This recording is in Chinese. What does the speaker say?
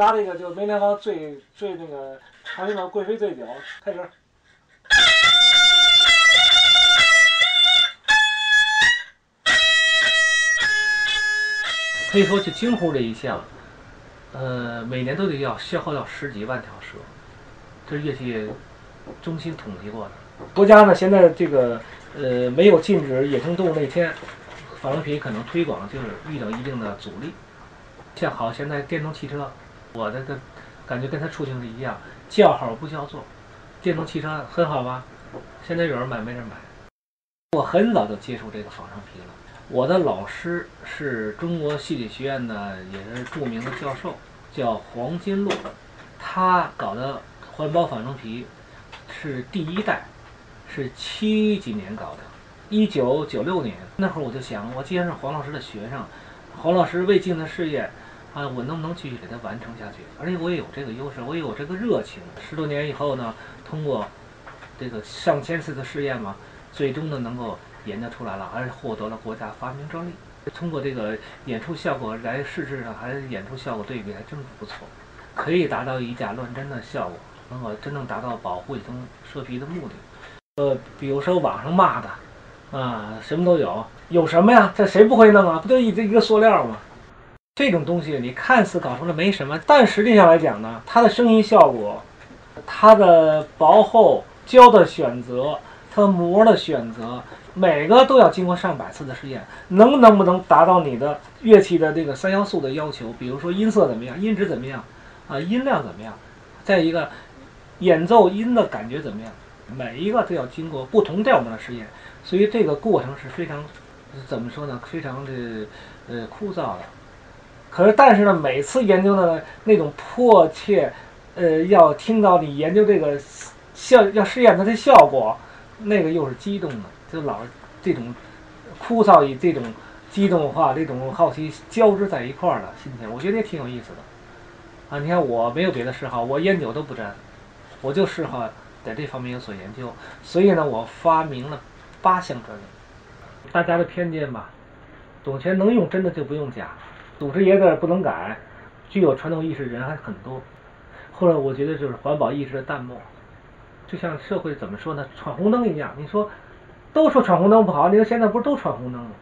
拉这个就梅兰芳最那个常用的贵妃对调，开始。 可以说，就京沪这一项，每年都得要消耗掉10几万条蛇，这是乐器中心统计过的。国家呢，现在这个没有禁止野生动物类迁，纺织品可能推广就是遇到一定的阻力。像好现在电动汽车，我的感觉跟它处境是一样，叫好不叫座。电动汽车很好吧？现在有人买没人买。我很早就接触这个纺织品了。 我的老师是中国戏剧学院的，也是著名的教授，叫黄金禄。他搞的环保纺织皮是第一代，是70几年搞的，1996年那会儿我就想，我既然是黄老师的学生，黄老师未尽的事业啊，我能不能继续给他完成下去？而且我也有这个优势，我也有这个热情。10多年以后呢，通过这个上千次的试验嘛，最终呢能够。 研究出来了，而且获得了国家发明专利。通过这个演出效果来试制呢，还是演出效果对比还真不错，可以达到以假乱真的效果，能够真正达到保护野生蛇皮的目的。比如说网上骂的，啊，什么都有，有什么呀？这谁不会弄啊？不就一个塑料吗？这种东西你看似搞出来没什么，但实际上来讲呢，它的声音效果、它的薄厚、胶的选择、它膜的选择。 每个都要经过上百次的试验，能不能达到你的乐器的这个3要素的要求？比如说音色怎么样，音质怎么样，啊，音量怎么样？再一个，演奏音的感觉怎么样？每一个都要经过不同调门的试验，所以这个过程是非常，怎么说呢？非常的枯燥的。可是但是呢，每次研究的那种迫切，要听到你研究这个要试验它的效果，那个又是激动的。 就老这种枯燥与这种激动化、这种好奇交织在一块儿了，心情我觉得也挺有意思的啊！你看我没有别的嗜好，我烟酒都不沾，我就嗜好在这方面有所研究，所以呢，我发明了8项专利。大家的偏见吧，总觉得能用真的就不用假，祖师爷的不能改，具有传统意识人还很多，或者我觉得就是环保意识的淡漠，就像社会怎么说呢，闯红灯一样，你说。 都说闯红灯不好，你看现在不是都闯红灯吗？